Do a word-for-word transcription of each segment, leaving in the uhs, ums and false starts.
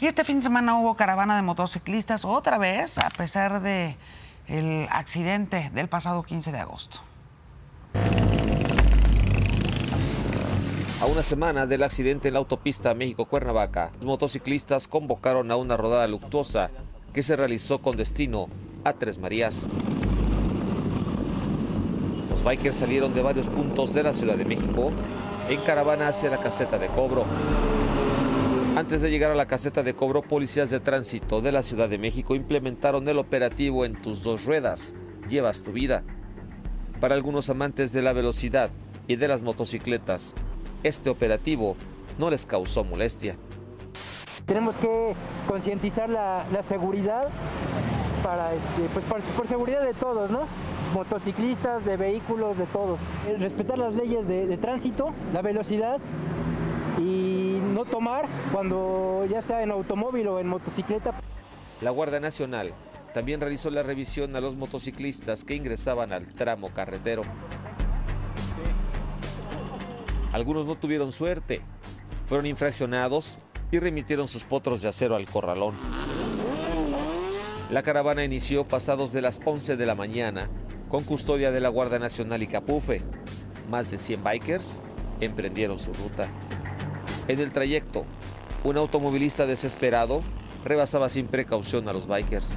Y este fin de semana hubo caravana de motociclistas otra vez, a pesar de el accidente del pasado quince de agosto. A una semana del accidente en la autopista México-Cuernavaca, los motociclistas convocaron a una rodada luctuosa que se realizó con destino a Tres Marías. Los bikers salieron de varios puntos de la Ciudad de México en caravana hacia la caseta de cobro. Antes de llegar a la caseta de cobro, policías de tránsito de la Ciudad de México implementaron el operativo En tus dos ruedas, llevas tu vida. Para algunos amantes de la velocidad y de las motocicletas, este operativo no les causó molestia. Tenemos que concientizar la, la seguridad, para este, pues por, por seguridad de todos, ¿no? Motociclistas, de vehículos, de todos. Respetar las leyes de, de tránsito, la velocidad, y no tomar cuando ya sea en automóvil o en motocicleta. La Guardia Nacional también realizó la revisión a los motociclistas que ingresaban al tramo carretero. Algunos no tuvieron suerte, fueron infraccionados y remitieron sus potros de acero al corralón. La caravana inició pasados de las once de la mañana, con custodia de la Guardia Nacional y Capufe. Más de cien bikers emprendieron su ruta. En el trayecto, un automovilista desesperado rebasaba sin precaución a los bikers.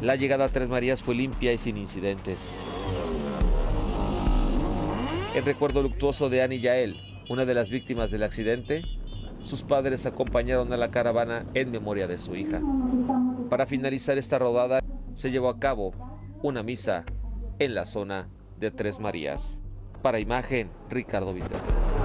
La llegada a Tres Marías fue limpia y sin incidentes. En recuerdo luctuoso de Annie Yael, una de las víctimas del accidente, sus padres acompañaron a la caravana en memoria de su hija. Para finalizar esta rodada, se llevó a cabo una misa en la zona de Tres Marías. Para Imagen, Ricardo Vitero.